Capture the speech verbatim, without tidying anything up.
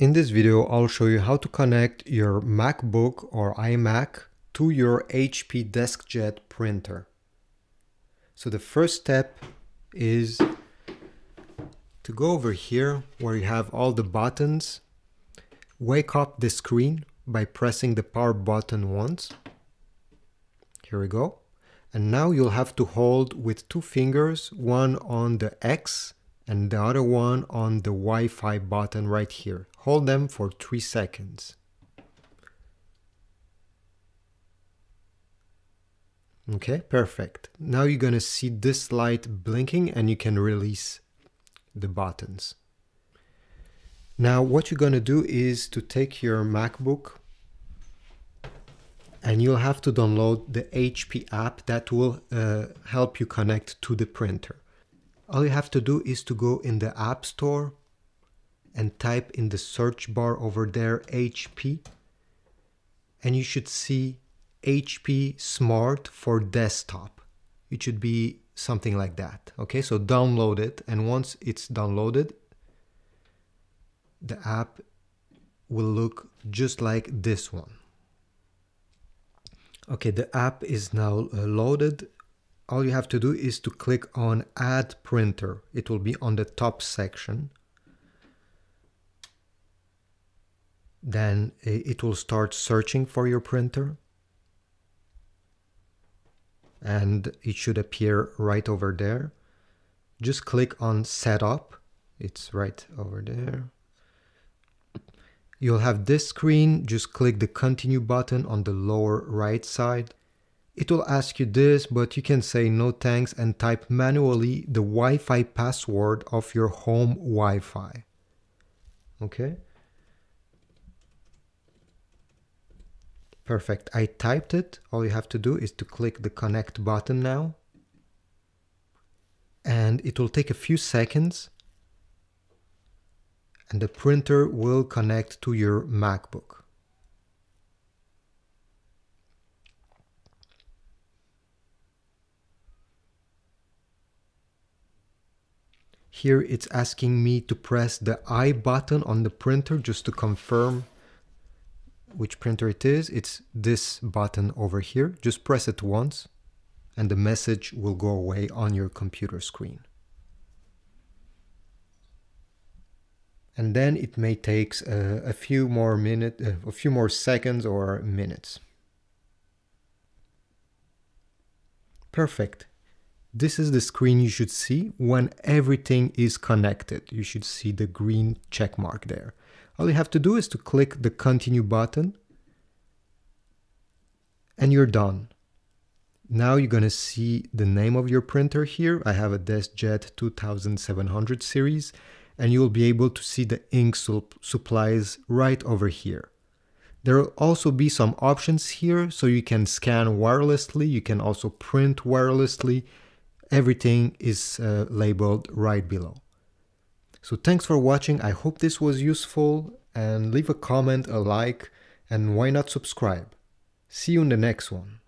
In this video, I'll show you how to connect your MacBook or iMac to your H P DeskJet printer. So the first step is to go over here where you have all the buttons, wake up the screen by pressing the power button once. Here we go. And now you'll have to hold with two fingers, one on the X and the other one on the Wi-Fi button right here. Hold them for three seconds. Okay, perfect. Now you're gonna see this light blinking and you can release the buttons. Now what you're gonna do is to take your MacBook and you'll have to download the H P app that will uh, help you connect to the printer. All you have to do is to go in the App Store and type in the search bar over there H P, and you should see H P Smart for desktop. It should be something like that. Okay, so download it, and once it's downloaded, the app will look just like this one. Okay, the app is now uh, loaded. All you have to do is to click on Add Printer. It will be on the top section. Then it will start searching for your printer. And it should appear right over there. Just click on Setup. It's right over there. You'll have this screen. Just click the Continue button on the lower right side. It will ask you this, but you can say no thanks and type manually the Wi-Fi password of your home Wi-Fi. Okay. Perfect, I typed it. All you have to do is to click the connect button now. And it will take a few seconds. And the printer will connect to your MacBook. Here it's asking me to press the I button on the printer just to confirm which printer it is. It's this button over here. Just press it once and the message will go away on your computer screen. And then it may take a, a few more minutes, a few more seconds or minutes. Perfect. This is the screen you should see when everything is connected. You should see the green check mark there. All you have to do is to click the Continue button and you're done. Now you're going to see the name of your printer here. I have a DeskJet twenty-seven hundred series, and you'll be able to see the ink supplies right over here. There will also be some options here, so you can scan wirelessly, you can also print wirelessly. Everything is uh, labeled right below. So thanks for watching. I hope this was useful, and leave a comment, a like, and why not subscribe. See you in the next one.